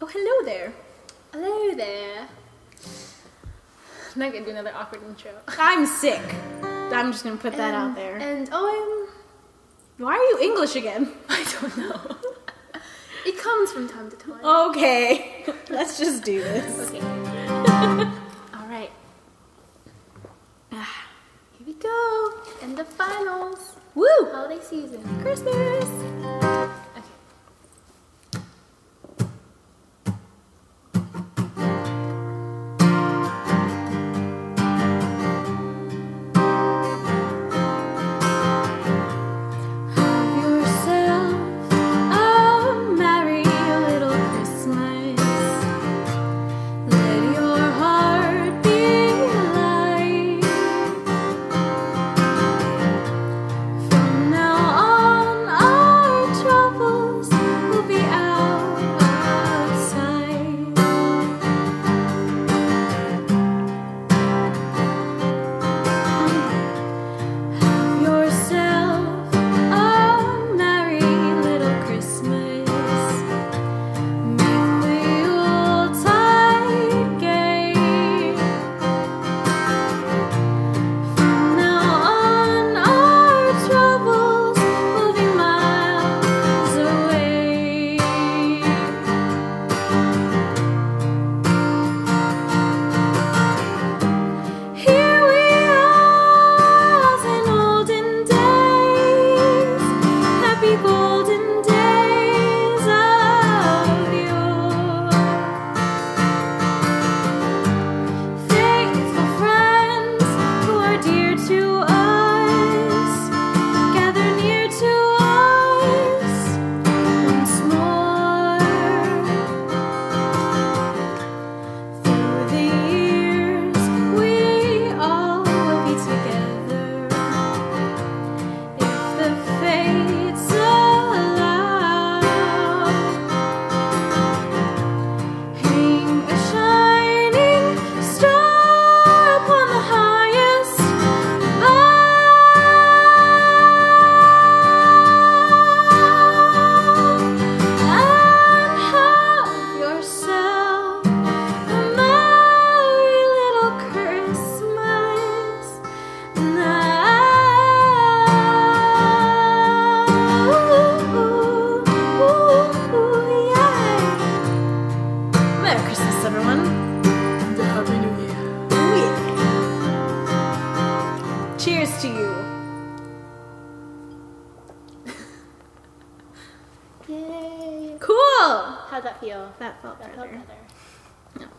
Oh, hello there. Hello there. I'm not gonna do another awkward intro. I'm sick. I'm just gonna put that out there. And oh, why are you English again? I don't know. It comes from time to time. Okay. Let's just do this. Okay. All right. Here we go. And the finals. Woo! Holiday season. Christmas. Cheers to you. Yay. Cool. How'd that feel? That felt better.